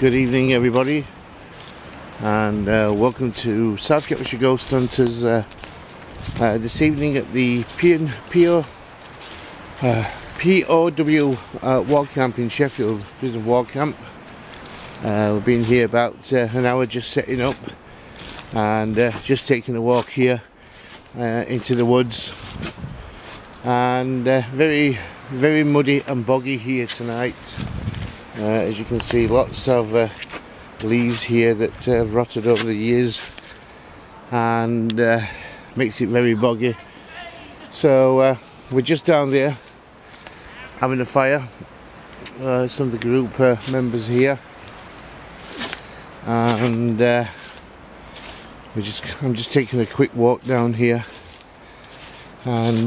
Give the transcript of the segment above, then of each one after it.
Good evening everybody, and welcome to South Yorkshire Ghost Hunters this evening at the POW War Camp in Sheffield, Prison War Camp. We've been here about an hour just setting up and just taking a walk here into the woods, and very, very muddy and boggy here tonight. As you can see, lots of leaves here that have rotted over the years and makes it very boggy. So we're just down there having a fire, some of the group members here, and I'm just taking a quick walk down here and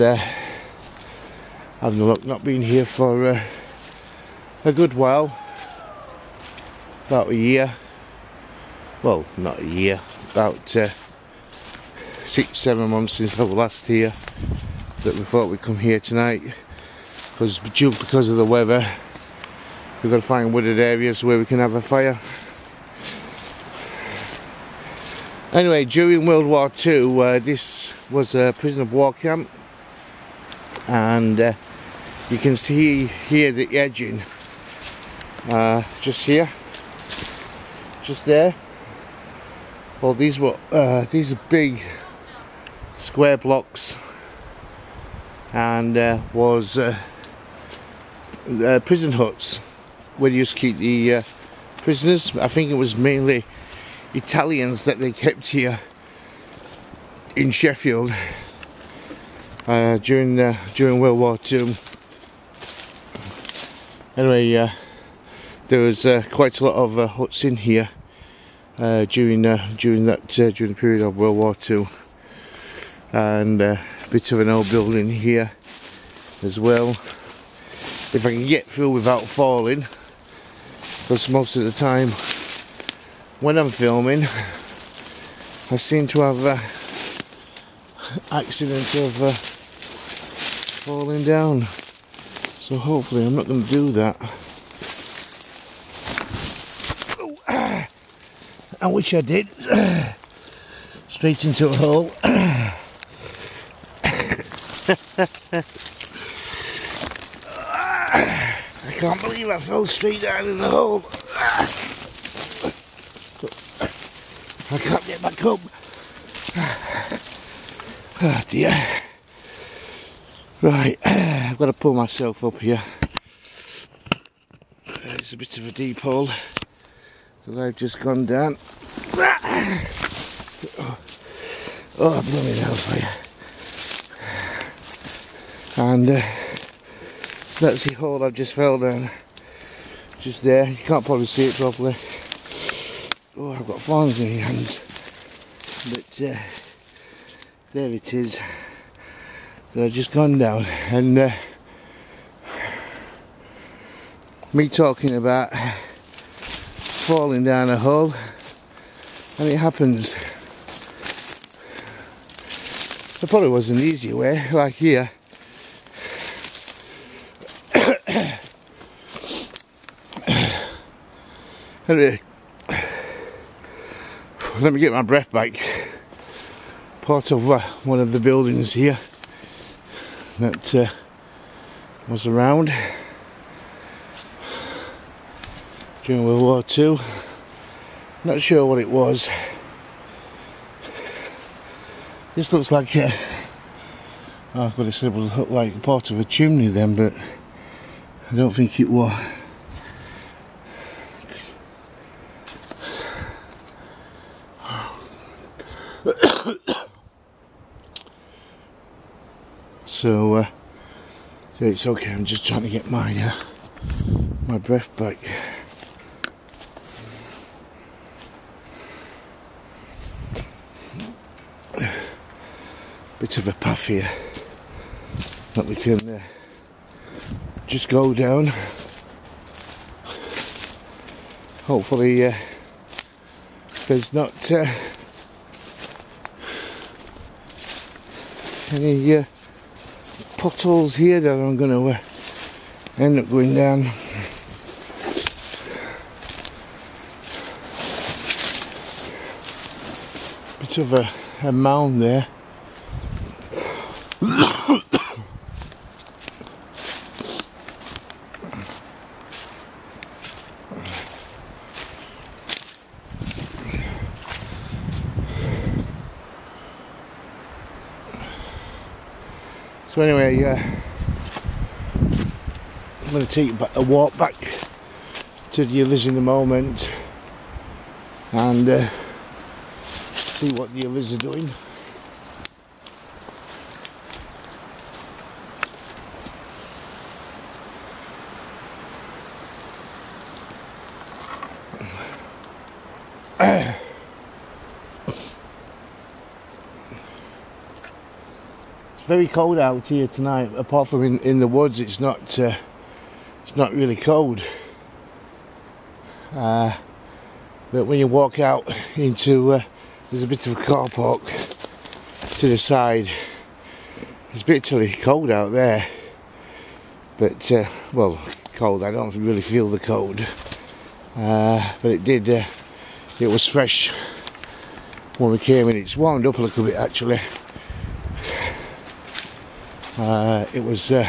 having a look. Not been here for a good while, about a year, well, not a year, about 6-7 months since I was last here. But we thought we'd come here tonight because of the weather. We've got to find wooded areas where we can have a fire. Anyway, during World War II, this was a prisoner of war camp, and you can see here the edging. Just here, just there. Well, these are big square blocks, and was prison huts where you used to keep the prisoners. I think it was mainly Italians that they kept here in Sheffield during World War II. Anyway, there was quite a lot of huts in here during the period of World War II, and a bit of an old building here as well. If I can get through without falling, because most of the time when I'm filming, I seem to have accidents of falling down. So hopefully I'm not going to do that. I wish I did. Straight into a hole. I can't believe I fell straight down in the hole. I can't get back up. Oh dear. Right, I've got to pull myself up here. It's a bit of a deep hole that I've just gone down. Oh, blooming hellfire. And that's the hole I've just fell down. Just there, you can't probably see it properly. Oh, I've got thorns in my hands. But there it is. That I've just gone down, and me talking about falling down a hole, and it happens. There probably was an easier way, like here. Let me get my breath back. Part of one of the buildings here that was around during World War II. Not sure what it was. This looks like I could have said it would look like part of a chimney then, but I don't think it was. So, yeah, it's okay. I'm just trying to get my my breath back. Bit of a path here that we can just go down. Hopefully, there's not any potholes here that I'm going to end up going down. Bit of a mound there. So anyway, I'm going to take a walk back to the others in the moment and see what the others are doing. Very cold out here tonight. Apart from in the woods, it's not really cold. But when you walk out into, there's a bit of a car park to the side. It's bitterly cold out there. But well, cold. I don't really feel the cold. But it did. It was fresh when we came in. It's warmed up a little bit actually. It was the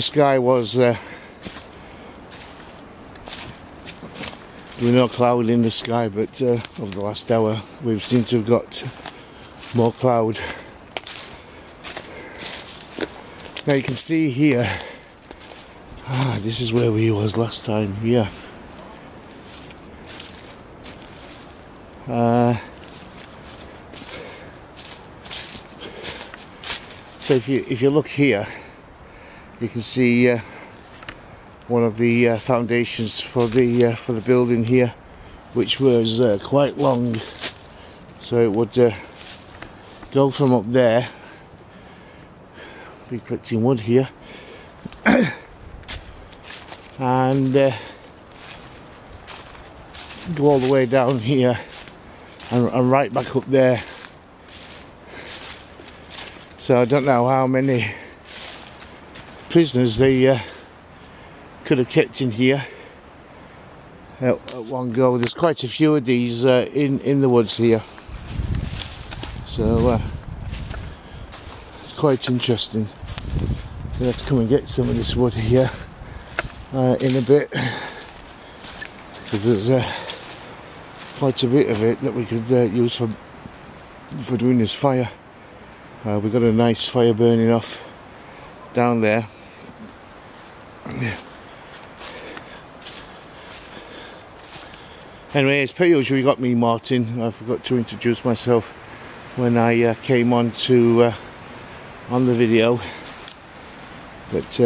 sky was there were no cloud in the sky, but over the last hour we've seemed to have got more cloud. Now you can see here, this is where we was last time. Yeah, so if you look here, you can see one of the foundations for the building here, which was quite long. So it would go from up there. Be collecting wood here, and go all the way down here, and right back up there. So I don't know how many prisoners they could have kept in here at one go. There's quite a few of these in the woods here, so it's quite interesting. So I have to come and get some of this wood here in a bit, because there's quite a bit of it that we could use for doing this fire. We've got a nice fire burning off down there. Anyway, as per usual, you got me, Martin. I forgot to introduce myself when I came on to on the video, but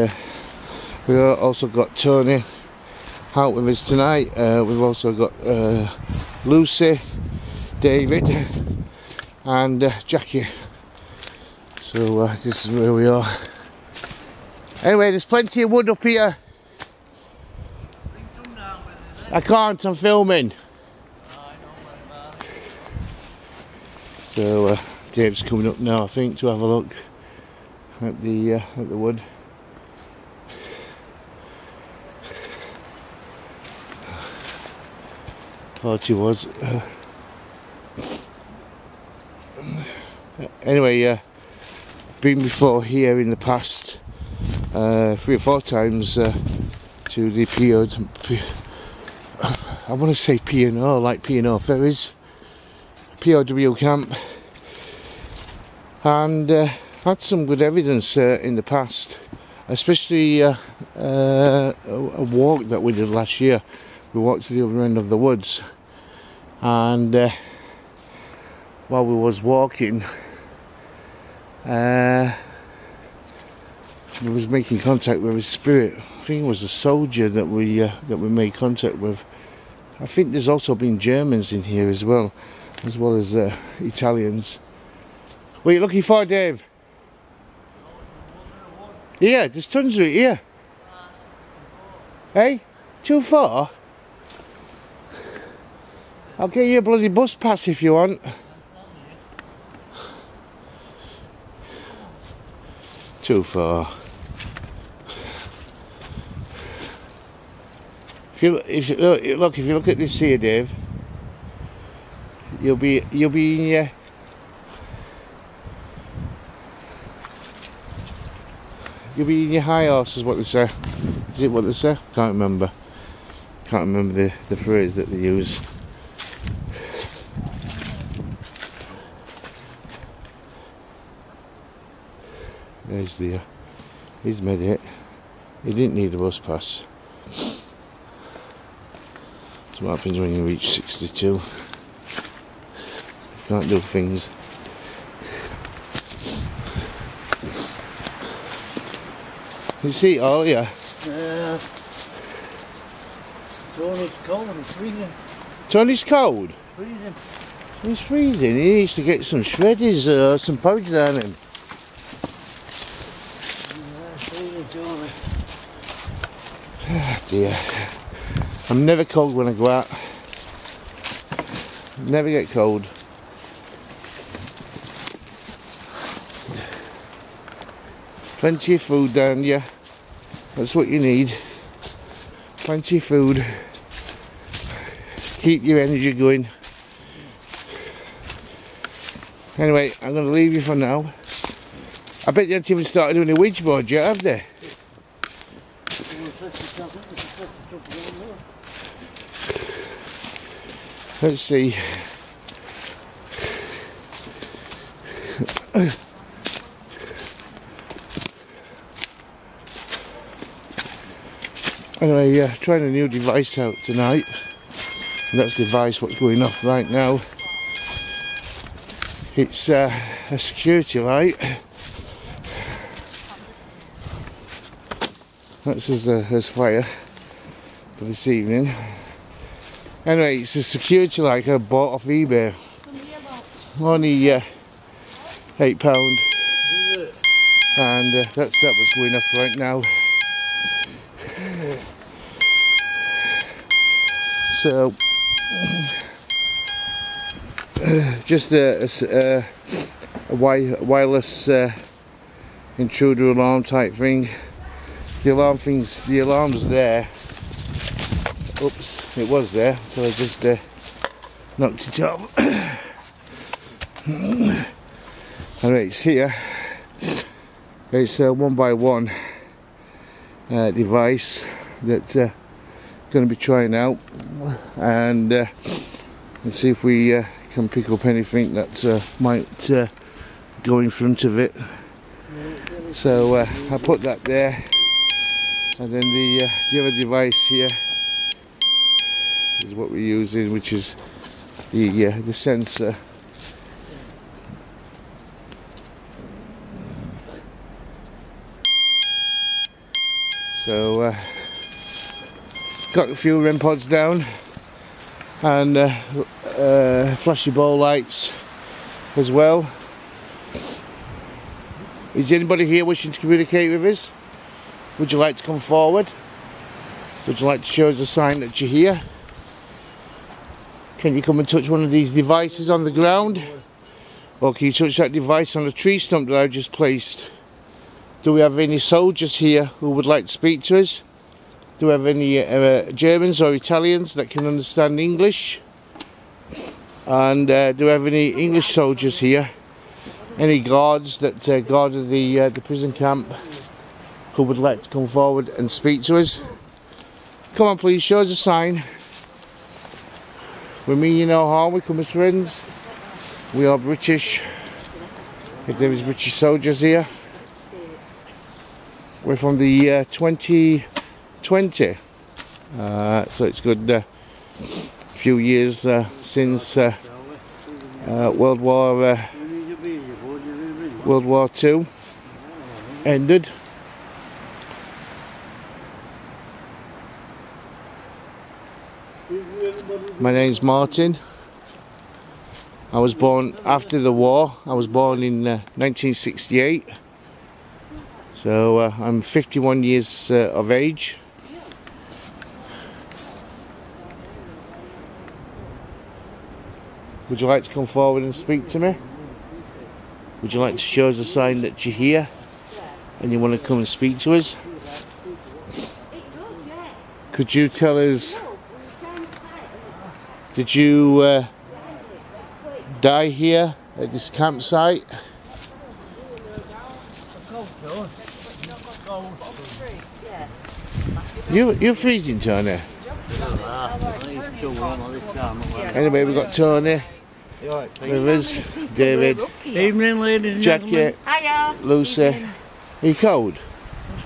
we also got Tony out with us tonight. We've also got Lucy, David, and Jackie. So this is where we are. Anyway, there's plenty of wood up here. I can't, I'm filming. So James coming up now, I think, to have a look at the wood. Thought he was. Anyway, been before here in the past 3 or 4 times to the POW. I want to say P&O, like P&O ferries, POW camp, and had some good evidence in the past, especially a walk that we did last year. We walked to the other end of the woods, and while we was walking, we was making contact with a spirit. I think it was a soldier that we made contact with. I think there's also been Germans in here as well as Italians. What are you looking for, Dave? Yeah, there's tons of it here. Hey, too far? I'll get you a bloody bus pass if you want. Too far. If you look at this here, Dave, you'll be in your... You'll be in your high horse, is what they say. Is it what they say? Can't remember. Can't remember the phrase that they use. There's the... he's made it. He didn't need a bus pass. That's what happens when you reach 62. You can't do things. You see it all, yeah? Yeah. Tony's cold, it's freezing. Tony's cold? Freezing. He's freezing. He needs to get some shreddies or some porridge down him. Oh dear. I'm never cold when I go out. Never get cold. Plenty of food down here. That's what you need. Plenty of food. Keep your energy going. Anyway, I'm going to leave you for now. I bet they haven't even started doing a Ouija board yet, have they? Let's see. Anyway, yeah, trying a new device out tonight. And that's the device what's going off right now. It's a security light. That's as fire for this evening. Anyway, it's a security light I bought off eBay. Only £8. And that's that what's going off right now. So, just a wireless intruder alarm type thing. The alarm's there. Oops, it was there, so I just knocked it off. Alright, it's here. It's a 1x1 device that going to be trying out, and let's see if we can pick up anything that might go in front of it. So I put that there, and then the other device here is what we're using, which is the sensor. So got a few REM pods down, and flashy ball lights as well. Is anybody here wishing to communicate with us? Would you like to come forward? Would you like to show us a sign that you're here? Can you come and touch one of these devices on the ground? Or can you touch that device on the tree stump that I just placed? Do we have any soldiers here who would like to speak to us? Do we have any Germans or Italians that can understand English? And do we have any English soldiers here? Any guards that guard the prison camp who would like to come forward and speak to us? Come on, please, show us a sign. We mean you no harm, we come as friends. We are British. If there is British soldiers here. We're from the year 2020. So it's good few years since World War II ended. My name's Martin. I was born after the war. I was born in 1968. So I'm 51 years of age. Would you like to come forward and speak to me? Would you like to show us a sign that you're here and you want to come and speak to us? Could you tell us, did you die here at this campsite? You're freezing, Tony. Anyway, we've got Tony with us, David, evening, ladies and Jackie, Lucy. Are you cold?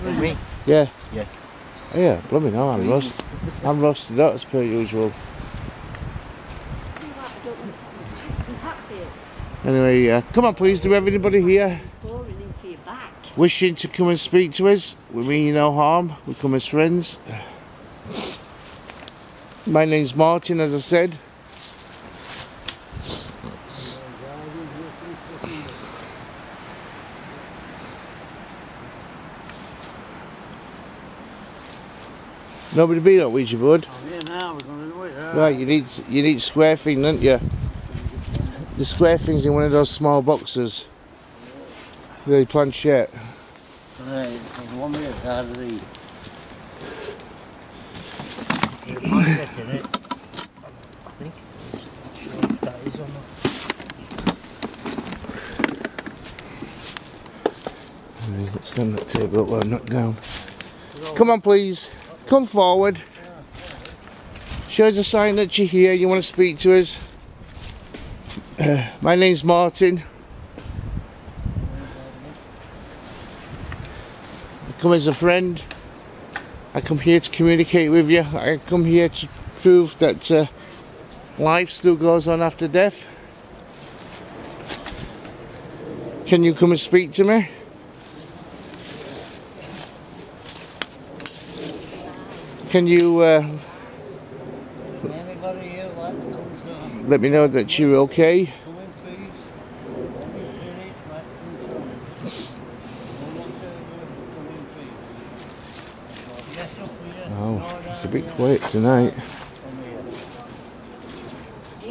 Me? Yeah. Yeah. Yeah, blooming hell, I'm rusted out as per usual. Anyway, come on please, do we have anybody here wishing to come and speak to us? We mean you no harm, we come as friends. My name's Martin, as I said. Nobody be that Ouija board? Right, you need square thing, don't you? The square thing's in one of those small boxes. The planchette. Right, there's one minute out of the... There's a planchette in it, I think. I'm sure if that is or not. Let's stand that table up where I'm not down. Come on please, come forward. Show us a sign that you're here, you want to speak to us. My name's Martin. I come as a friend. I come here to communicate with you. I come here to prove that life still goes on after death. Can you come and speak to me? Can you let me know that you're okay. Oh, it's a bit quiet tonight. I've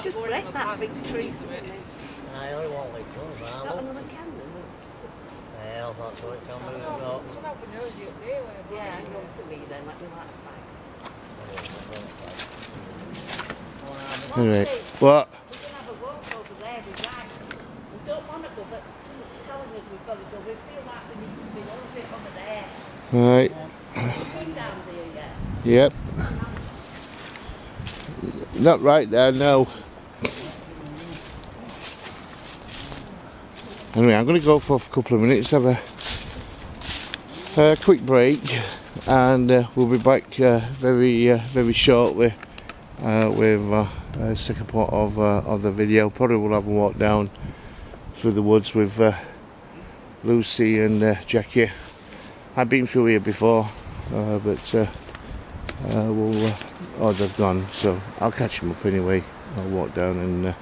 just break that big tree. I only want to leave. Yeah, I'm not sure it can be or not. Yeah, I'm going to be then, let me like that. Anyway, what? We can have a walk over there, we don't want to go, but someone's telling us we've got to go. We feel like we need to be over it over there. Right. We've been down there yet. Yep. Not right there, no. Anyway, I'm going to go for a couple of minutes, have a quick break, and we'll be back very shortly with a second part of the video. Probably we'll have a walk down through the woods with Lucy and Jackie. I've been through here before, but they've gone, so I'll catch them up anyway. I'll walk down and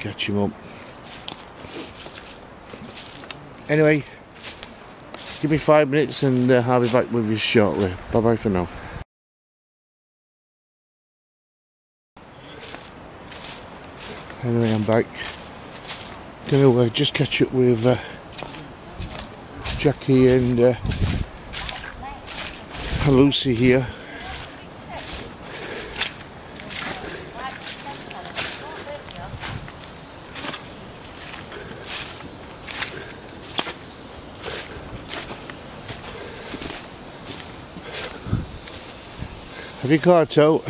Catch him up. Anyway, give me 5 minutes and I'll be back with you shortly. Bye bye for now. Anyway, I'm back. Gonna just catch up with Jackie and Lucy here. Have you caught out?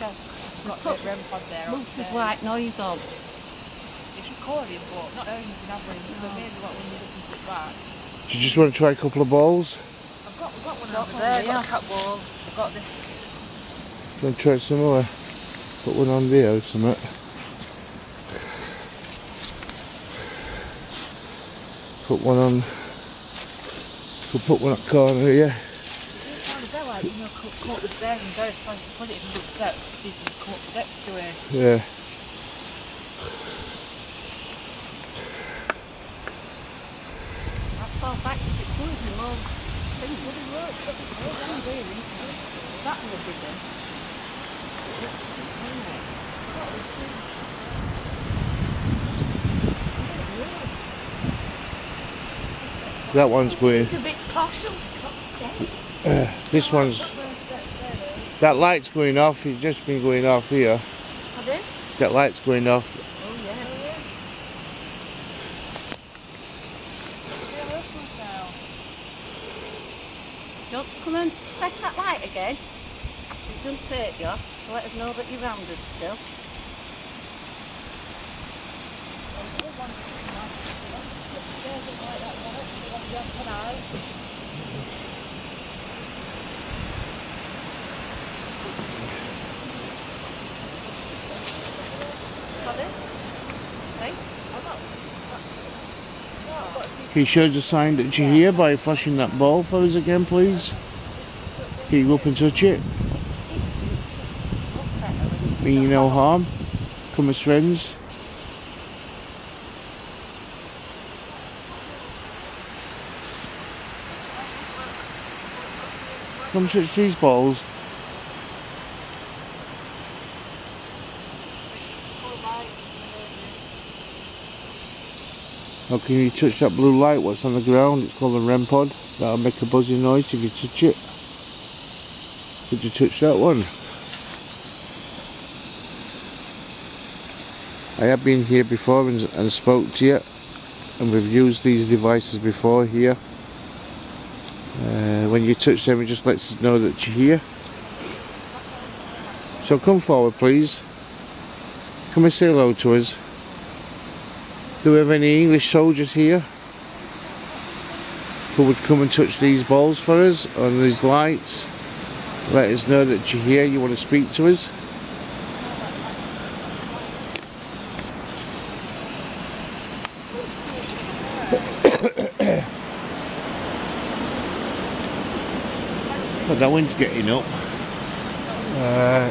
No, not yet. REM pod there. Lots of white noise on. It's recording, but not only can have it, but maybe what we need to put back. Do you just want to try a couple of balls? We've got one over there. Yeah, I've got a cat ball. I've got this. Do you want to try some more? Put one on there, isn't it? Put one on. We'll put one up corner here. Come up the stairs and go trying to put it in good steps, see if you can come up steps to it. Yeah. How far back if it goes in all things would it work? That would be good. That would suit. That one's weird. It's a bit partial. This one's, that light's going off, it's just been going off here. Pardon? That light's going off. Oh yeah. Do you want to come and press that light again? It doesn't take you off, so let us know that you're rounded still. Can you show the sign that you hear by flashing that ball for us again, please? Can you go up and touch it? Mean you no harm. Come as friends. Come touch these balls. How can you touch that blue light? What's on the ground? It's called a REM pod. That'll make a buzzing noise if you touch it. Did you touch that one? I have been here before and spoke to you, and we've used these devices before here. When you touch them, it just lets us know that you're here. So come forward, please. Come and say hello to us. Do we have any English soldiers here who would come and touch these balls for us on these lights? Let us know that you're here, you want to speak to us. Well, that wind's getting up.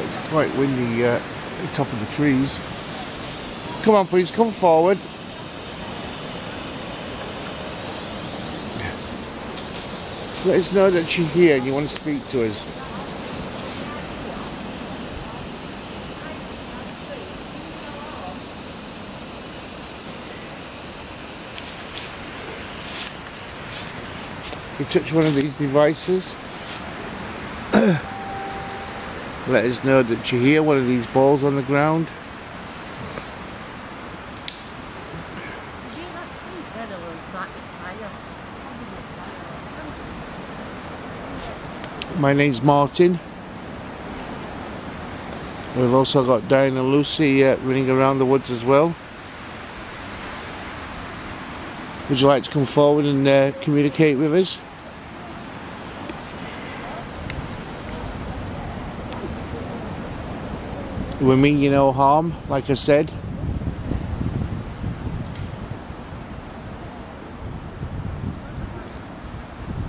It's quite windy at the top of the trees. Come on, please, come forward. Let us know that you're here and you want to speak to us. You touch one of these devices. Let us know that you're here, one of these balls on the ground. My name's Martin. We've also got Diane and Lucy running around the woods as well. Would you like to come forward and communicate with us? We mean you no harm, like I said.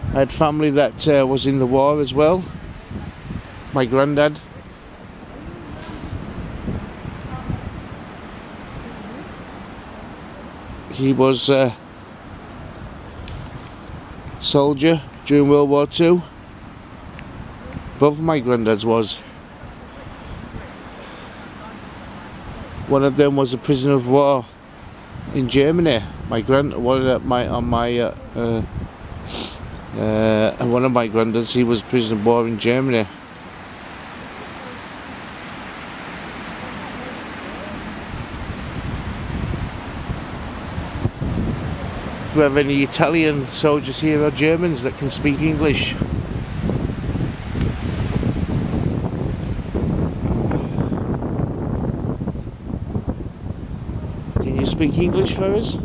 I had family that was in the war as well, my granddad. He was a soldier during World War II. Both of my granddads was. One of them was a prisoner of war in Germany. One of my granddads, he was a prisoner of war in Germany. Do we have any Italian soldiers here or Germans that can speak English? Can you speak English for us?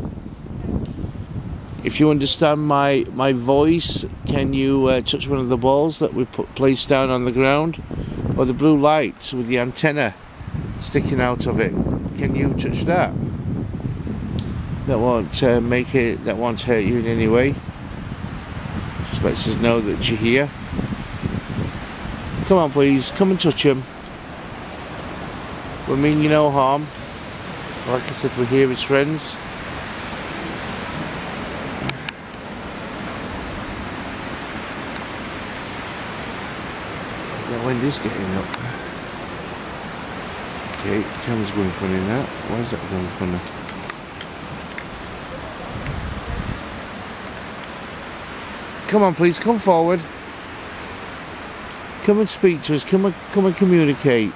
If you understand my voice, can you touch one of the balls that we placed down on the ground? Or the blue light with the antenna sticking out of it? Can you touch that? That won't make it, that won't hurt you in any way. Just lets us know that you're here. Come on, please, come and touch him. We mean you no harm. Like I said, we're here as friends. That wind is getting up. Okay, the camera's going funny now. Why is that going funny? Come on, please, come forward. Come and speak to us. Come and communicate.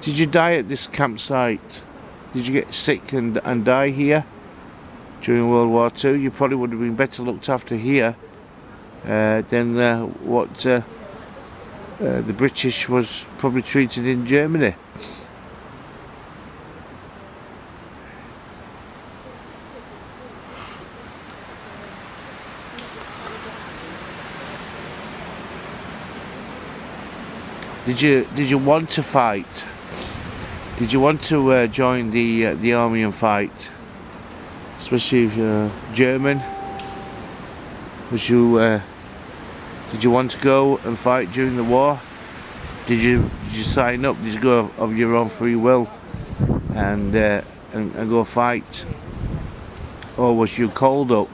Did you die at this campsite? Did you get sick and die here during World War II? You probably would have been better looked after here than what the British was probably treated in Germany. Did you want to fight? Did you want to join the army and fight? Especially if you're German. Did you want to go and fight during the war? Did you sign up? Did you go of your own free will and go fight? Or was you called up?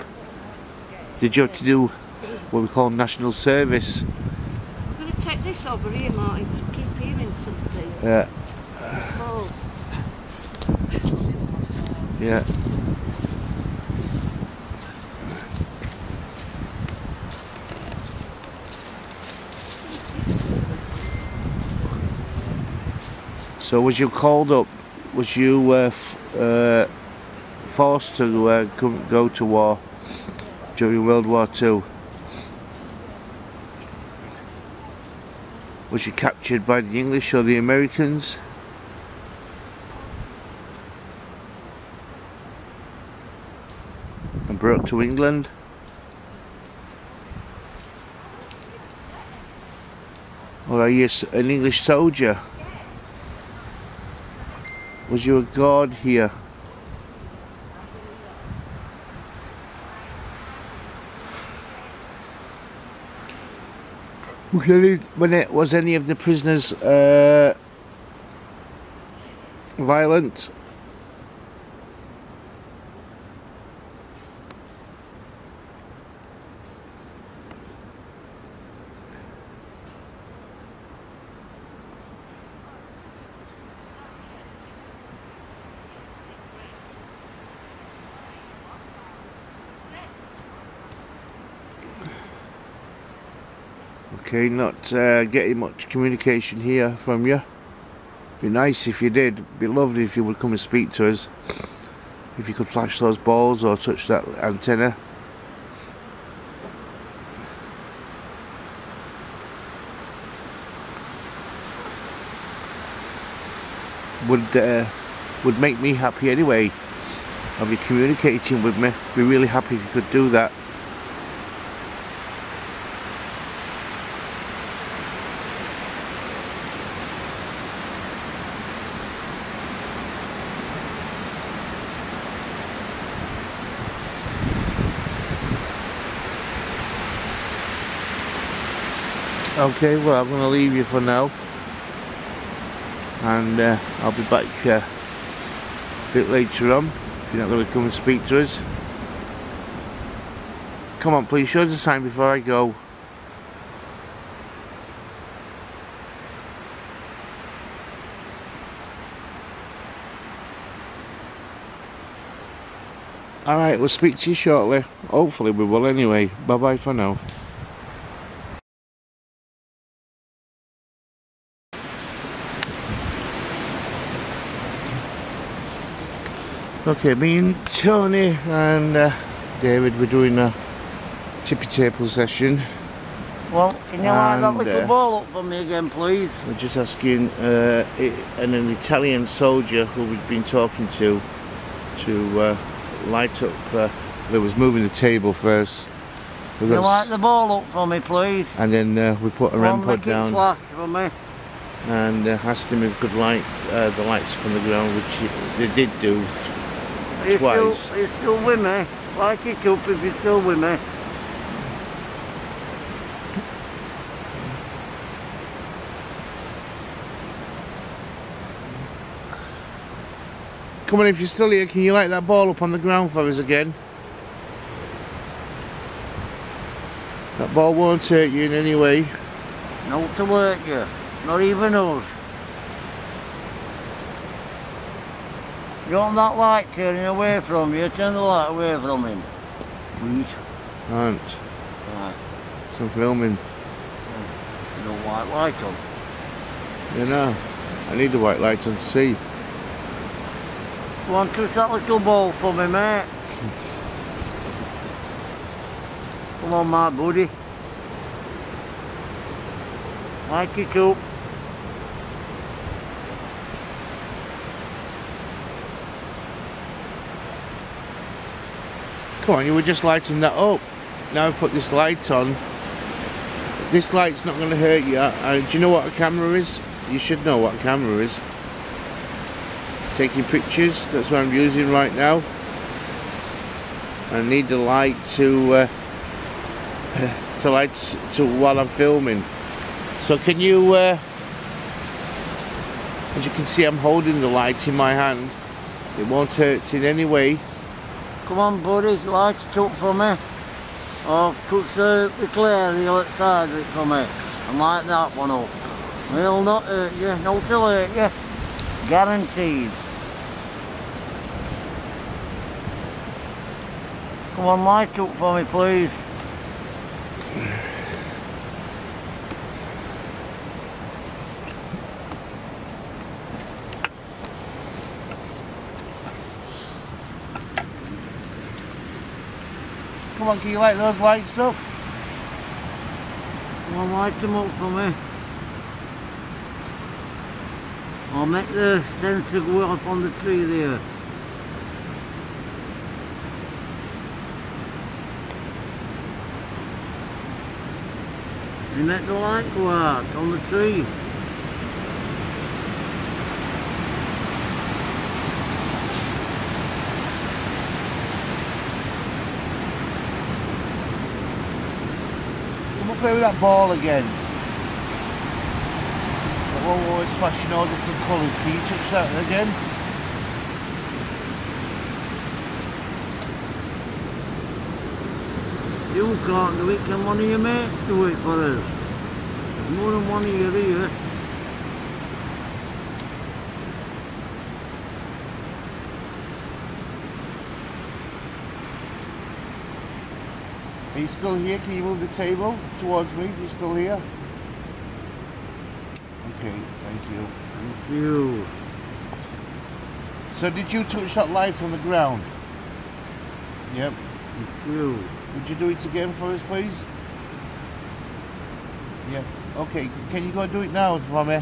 Did you have to do what we call national service? I'm going to take this over here, Martin. Keep hearing something. Yeah. Yeah. So was you called up? Was you forced to go to war during World War II? Was you captured by the English or the Americans? Brought to England. Or are you an English soldier? Was you a guard here? Was any of the prisoners violent? Okay, not getting much communication here from you. Be nice if you did. Be lovely if you would come and speak to us. If you could flash those balls or touch that antenna. Would make me happy anyway. Of you communicating with me. Be really happy if you could do that. Okay, well, I'm going to leave you for now, and I'll be back a bit later on if you're not going to come and speak to us. Come on, please, show us the sign before I go. Alright, we'll speak to you shortly. Hopefully we will anyway. Bye bye for now. Okay, me and Tony and David were doing a tippy table session. Well, can you line that little ball up for me again, please? We're just asking an Italian soldier who we've been talking to light up that was moving the table first. Can you light the ball up for me, please? And then we put a REM pod down for me, and asked him if he could light the lights up on the ground, which they did do twice. He's still with me. Light it up if he's still with me. Come on, if you're still here, can you light that ball up on the ground for us again? That ball won't hurt you in any way. Not to hurt you, not even us. You want that light turning away from you, turn the light away from him. Please. Aren't. Right. Some filming. No white light on. You know, I need the white light on to see. Want to that little ball for me, mate? Come on, my buddy. Light it up. Come on, you were just lighting that up. Now I've put this light on. This light's not going to hurt you. Do you know what a camera is? You should know what a camera is. Taking pictures, that's what I'm using right now. I need the light to while I'm filming. So can you, as you can see, I'm holding the light in my hand. It won't hurt in any way. Come on, buddies, light it up for me. Or touch the clear the outside of it for me. And light that one up. It'll not hurt you, no till hurt you. Guaranteed. Come on, light up for me, please. Come on, can you light those lights up? Come on, light them up for me. I'll make the sensor go up on the tree there. You make the light go out on the tree. Come on, play with that ball again. Oh, it's flashing all different colours. Can you touch that again? You can't do it. Can one of your mates do it for us? There's more than one of you here. Are you still here? Can you move the table towards me if you're still here? Okay, thank you. Thank you. So did you touch that light on the ground? Yep. Thank you. Would you do it again for us, please? Yeah. Okay, can you go do it now for me?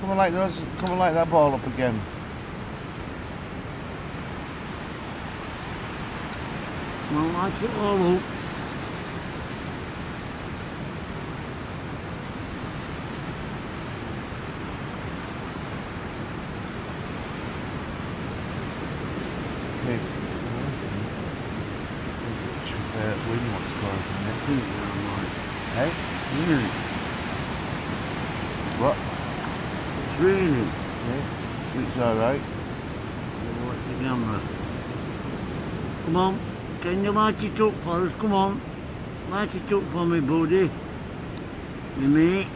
Come on, light those, come and light that ball up again. Come on, light it all up. picture of that wing that's broken. That thing, and I'm like, hey, you. What? It's raining. Yeah, it's alright. What's the camera? Come on, can you light it up for us? Come on. Light it up for me, buddy. Me mate.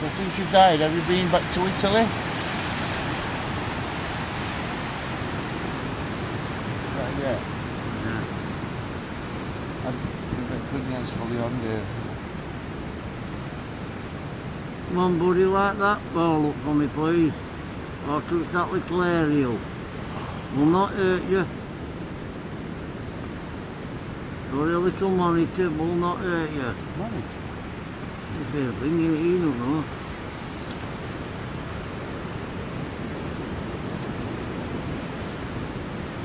So since you died, have you been back to Italy? Right, yeah. Yeah. I've been putting hands fully on there. Come on, buddy, light that ball up for me, please. Or touch that little aerial. Will not hurt you. Or a little monitor will not hurt you. Monitor? If they're bringing it in, I don't know.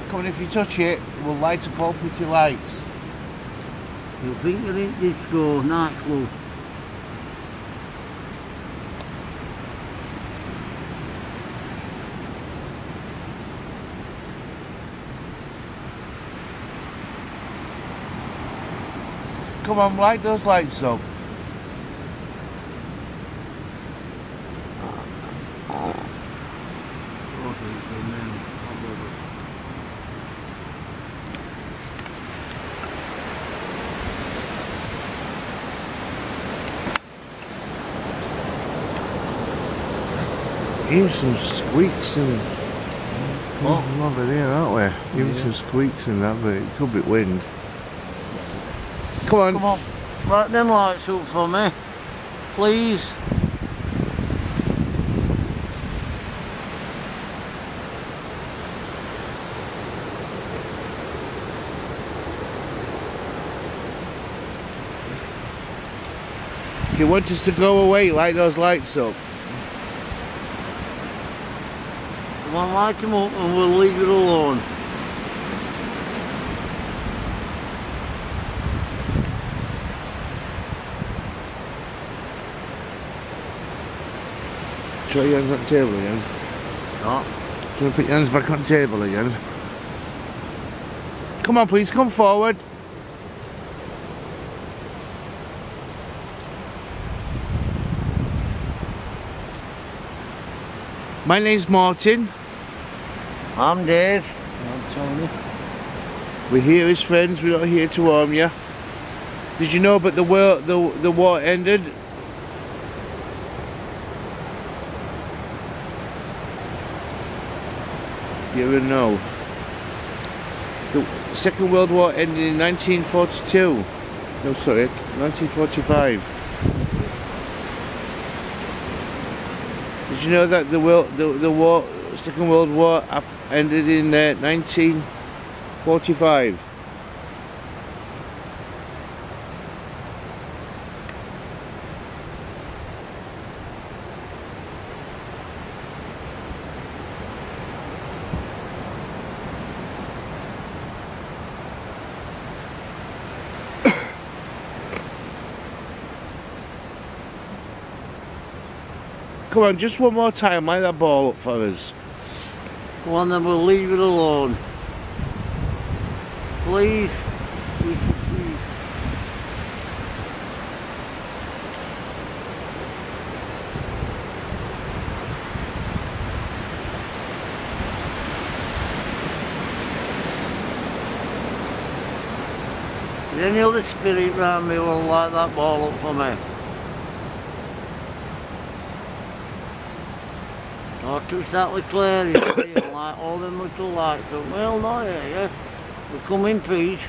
Come on, if you touch it, it will light up all pretty lights. You'll think you're in disco, nightclub. Come on, light those lights up. Hearing some squeaks and over there, aren't we? Hearing some squeaks and that, but it could be wind. Come on. Come on. Light them lights up for me, please. If you want us to go away, light those lights up. We'll light them up and we'll leave it alone. Try your hands on the table again. No. Can you put your hands back on the table again? Come on, please, come forward. My name's Martin. I'm Dave. I'm Tony. We're here as friends, we're not here to harm you. Did you know but the war ended? You would know. The Second World War ended in 1942. No, sorry, 1945. Did you know that Second World War ended in 1945? Come on, just one more time, light that ball up for us. Come on then, we'll leave it alone. Please. Please. Is any other spirit round me will light that ball up for me? Or touch that little area, like all them little lights up. Well, not here, yeah. We come in peace.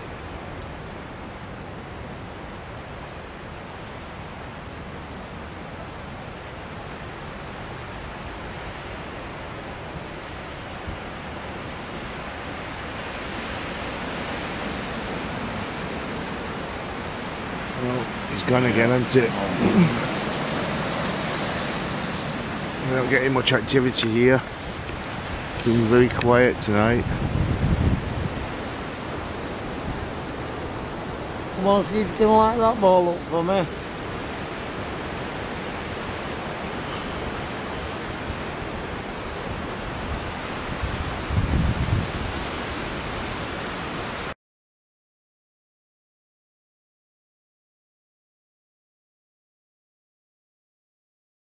Well, it's gone again, hasn't it? We're not getting much activity here. It's been very quiet tonight. Come on, see if you can light that ball up for me.